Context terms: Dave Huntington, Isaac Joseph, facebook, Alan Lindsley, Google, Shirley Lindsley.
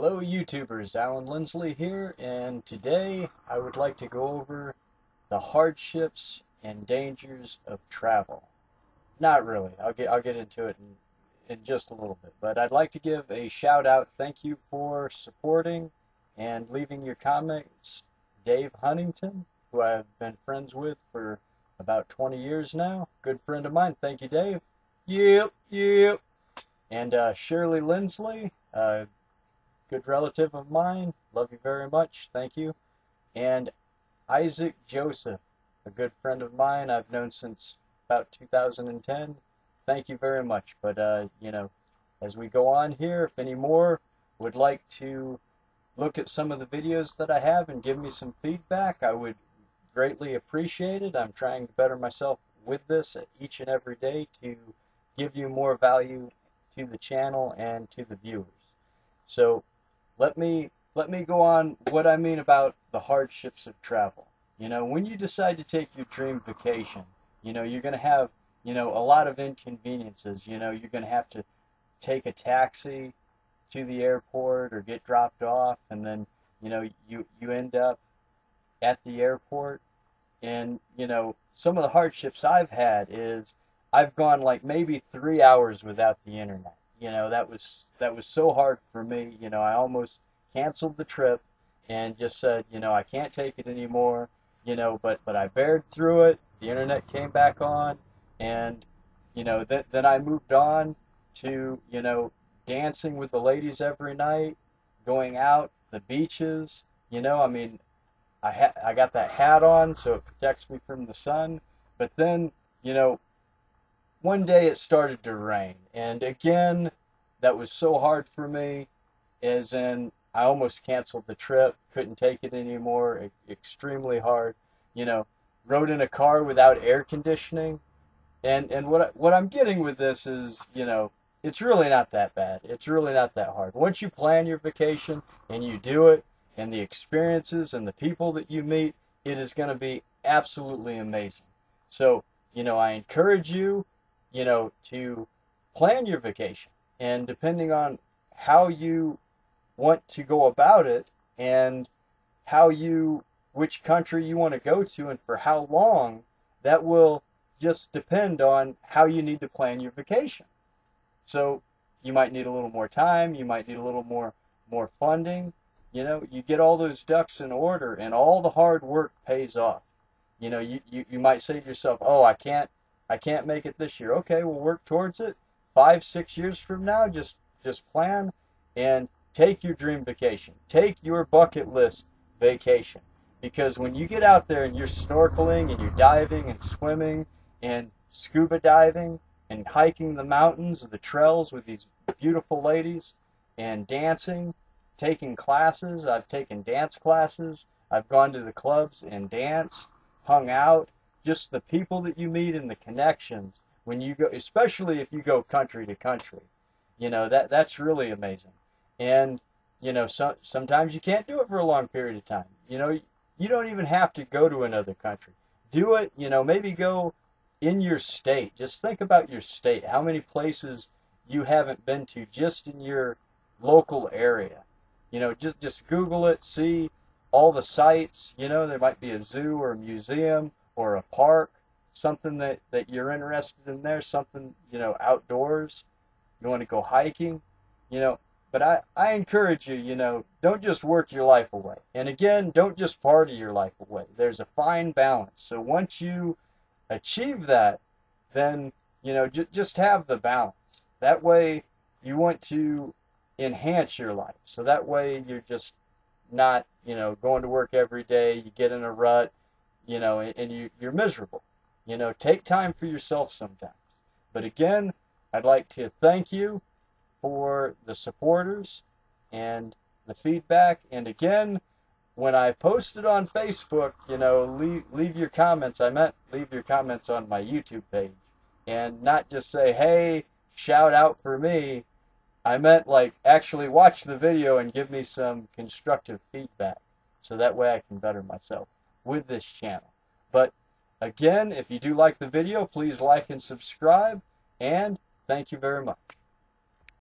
Hello YouTubers, Alan Lindsley here, and today I would like to go over the hardships and dangers of travel. Not really, I'll get into it in just a little bit, but I'd like to give a shout out, thank you for supporting and leaving your comments, Dave Huntington, who I've been friends with for about 20 years now, good friend of mine, thank you Dave, yep, and Shirley Lindsley, good relative of mine, love you very much, thank you. And Isaac Joseph, a good friend of mine I've known since about 2010, thank you very much. But, you know, as we go on here, if any more would like to look at some of the videos that I have and give me some feedback, I would greatly appreciate it. I'm trying to better myself with this each and every day to give you more value to the channel and to the viewers. So, let me go on what I mean about the hardships of travel. You know, when you decide to take your dream vacation, you know, you're going to have, you know, a lot of inconveniences. You know, you're going to have to take a taxi to the airport or get dropped off, and then, you know, you end up at the airport. And, you know, some of the hardships I've had is I've gone like maybe 3 hours without the internet. You know, that was so hard for me. You know, I almost canceled the trip and just said, you know, I can't take it anymore, you know, but I bared through it. The internet came back on, and, you know, then I moved on to, you know, dancing with the ladies every night, going out, the beaches, you know, I mean, I got that hat on so it protects me from the sun, but then, you know, one day it started to rain, and again, that was so hard for me, as in, I almost canceled the trip, couldn't take it anymore, extremely hard, you know, rode in a car without air conditioning, and what I'm getting with this is, you know, it's really not that bad, it's really not that hard. Once you plan your vacation, and you do it, and the experiences, and the people that you meet, it is going to be absolutely amazing. So, you know, I encourage you, you know, to plan your vacation, and depending on how you want to go about it and how you, which country you want to go to and for how long, that will just depend on how you need to plan your vacation. So you might need a little more time, you might need a little more funding, you know, you get all those ducks in order and all the hard work pays off. You know, you might say to yourself, oh, I can't make it this year. Okay, we'll work towards it. 5, 6 years from now, just plan and take your dream vacation. Take your bucket list vacation. Because when you get out there and you're snorkeling and you're diving and swimming and scuba diving and hiking the mountains, the trails with these beautiful ladies and dancing, taking classes. I've taken dance classes. I've gone to the clubs and danced, hung out. Just the people that you meet and the connections when you go, especially if you go country to country, you know, that's really amazing. And, you know, sometimes you can't do it for a long period of time. You know, you don't even have to go to another country. Do it, you know, maybe go in your state. Just think about your state, how many places you haven't been to just in your local area. You know, just Google it, see all the sites, you know, there might be a zoo or a museum or a park, something that you're interested in there, something, you know, outdoors, you want to go hiking, you know, but I encourage you, you know, don't just work your life away. And again, don't just party your life away. There's a fine balance. So once you achieve that, then, you know, just have the balance. That way you want to enhance your life. So that way you're just not, you know, going to work every day, you get in a rut, you know, and you're miserable. You know, take time for yourself sometimes. But again, I'd like to thank you for the supporters and the feedback. And again, when I posted on Facebook, you know, leave your comments. I meant leave your comments on my YouTube page. And not just say, hey, shout out for me. I meant, like, actually watch the video and give me some constructive feedback. So that way I can better myself with this channel. But again, if you do like the video, please like and subscribe, and thank you very much.